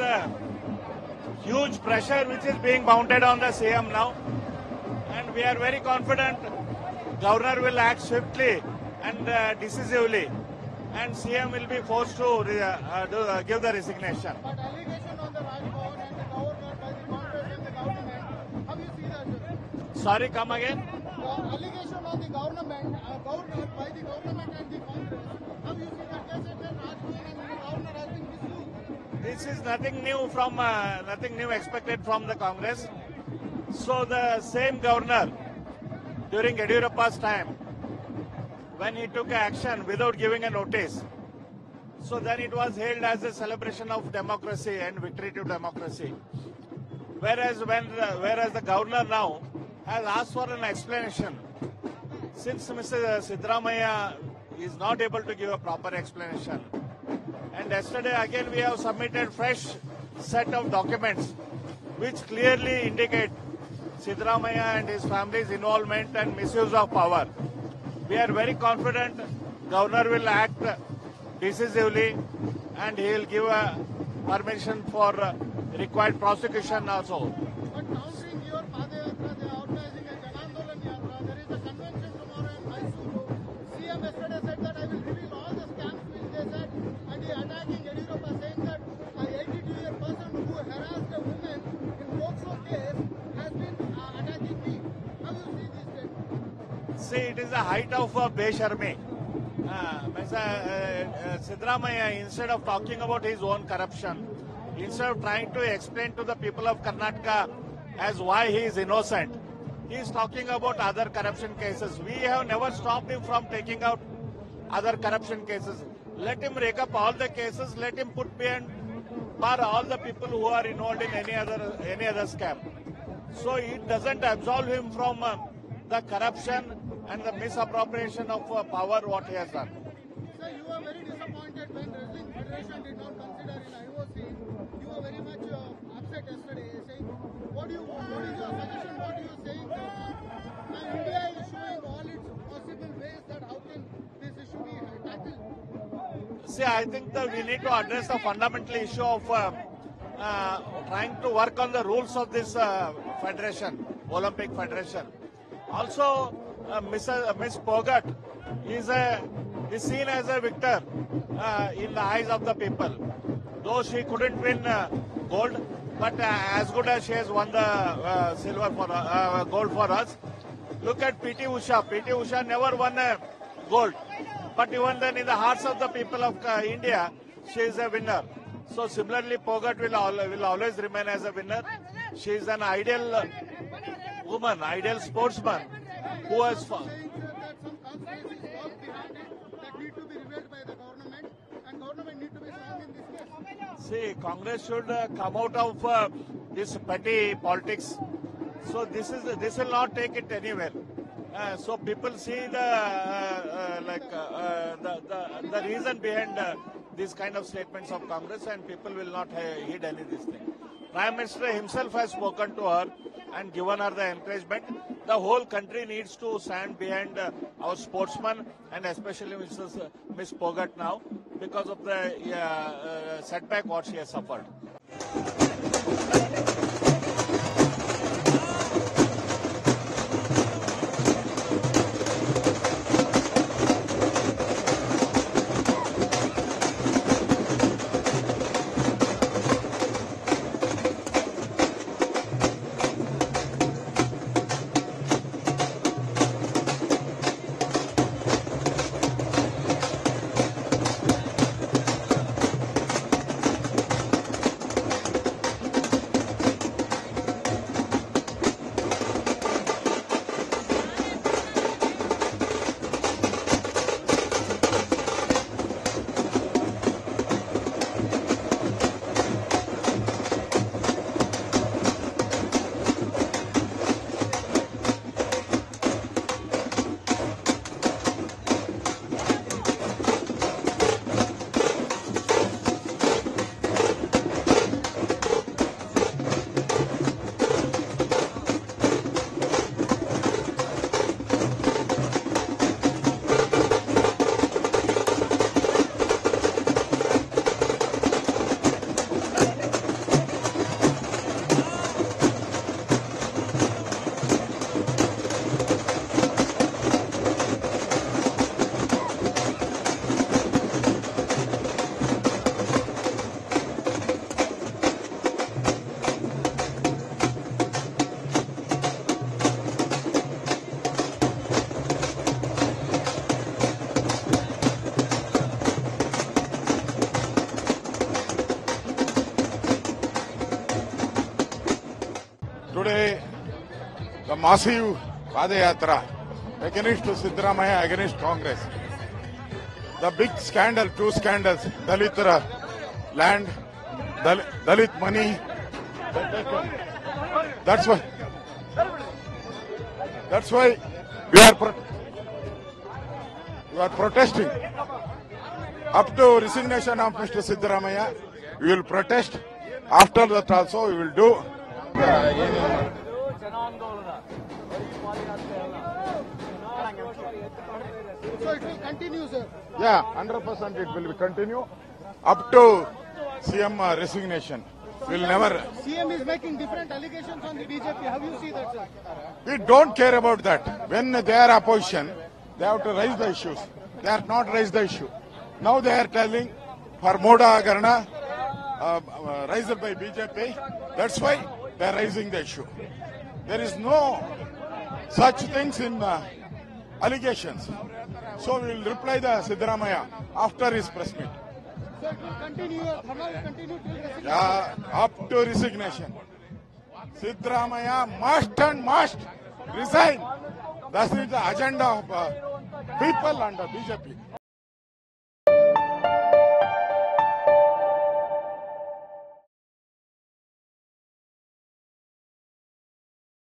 is a huge pressure which is being mounted on the CM now, and we are very confident Governor will act swiftly and decisively, and CM will be forced to give the resignation. But allegation on the Raj Bhavan and the Governor does not represent the government. How do you see that, sir? Sorry, come again. Allegation on the government, Governor by the government and the Congress. How do you see that? Yes, sir, Raj Bhavan and the Governor has been misused. This is nothing new from nothing new expected from the Congress. So the same Governor during Ederpa's time, when he took action without giving a notice, so then it was hailed as a celebration of democracy and victory to democracy. Whereas the governor now has asked for an explanation. Since Mr. Siddaramaiah is not able to give a proper explanation, and yesterday again we have submitted fresh set of documents which clearly indicate Siddaramaiah and his family's involvement and misuse of power. We are very confident Governor will act decisively, and he will give permission for required prosecution also. But countering your Padayatra, they are organizing a Jan Andolan Yatra. There is a convention tomorrow in Mysuru. CM yesterday said that I will reveal all the scams which they said, and he attacking Ederpa, saying that a 82-year person who harassed a woman in Poxo case has been attacking me. How do you see this statement? See, it is the height of besharmi. Siddaramaiah, instead of talking about his own corruption, instead of trying to explain to the people of Karnataka as why he is innocent, he is talking about other corruption cases. We have never stopped him from taking out other corruption cases. Let him rake up all the cases. Let him put behind bar all the people who are involved in any other scam. So it doesn't absolve him from the corruption and the misappropriation of power what he has done. Sir, you were very disappointed when Wrestling Federation did not consider in IOC. You were very much upset yesterday, saying, what is your suggestion? What are you saying? Now India is showing all its possible ways that how can this issue be tackled? See, I think that we need to address the fundamental issue of trying to work on the rules of this federation, Olympic Federation. Also, Miss Phogat is seen as a victor in the eyes of the people. Though she couldn't win gold, but as good as she has won the silver for gold for us. Look at P T usha. P T usha never won gold, but even then, in the hearts of the people of India, she is a winner. So similarly, Phogat will always remain as a winner. She is an ideal woman, ideal sportsman. Who has fought? See, Congress should come out of this petty politics. So this will not take it anywhere. So people see the reason behind these kind of statements of Congress, and people will not heed any of these things. Prime Minister himself has spoken to her and given her the encouragement. The whole country needs to stand behind our sportsmen, and especially Miss Phogat now, because of the setback what she has suffered. Today, the massive Padayatra against Siddaramaiah, against Congress. The big scandal, two scandals, Dalit land, Dalit money. That's why we are protesting. Up to resignation of Mr. Siddaramaiah, we will protest. After that also we will do. So it will continue, sir? Yeah, 100% it will continue up to CM resignation. We will never. CM is making different allegations on the BJP. How do you see that, sir? We don't care about that. When they are opposition, they have to raise the issues. They are not raised the issue. Now they are telling for Moda Agarna, raised by BJP. That's why they are raising the issue. There is no such things in allegations. So we will reply the Siddaramaiah after his press meet. So it will continue, till up to resignation. Siddaramaiah must resign. That is the agenda of people under BJP.